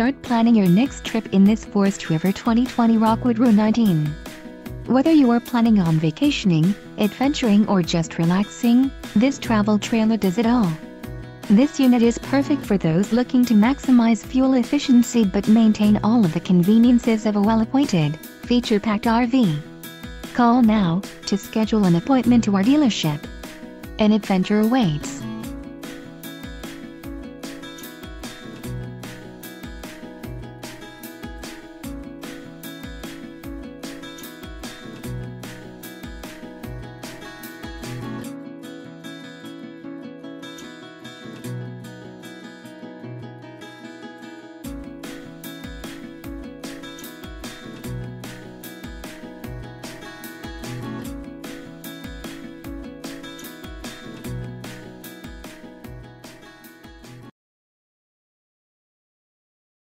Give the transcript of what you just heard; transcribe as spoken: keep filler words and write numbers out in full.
Start planning your next trip in this Forest River twenty twenty Rockwood Roo nineteen. Whether you are planning on vacationing, adventuring or just relaxing, this travel trailer does it all. This unit is perfect for those looking to maximize fuel efficiency but maintain all of the conveniences of a well-appointed, feature-packed R V. Call now to schedule an appointment to our dealership. An adventure awaits.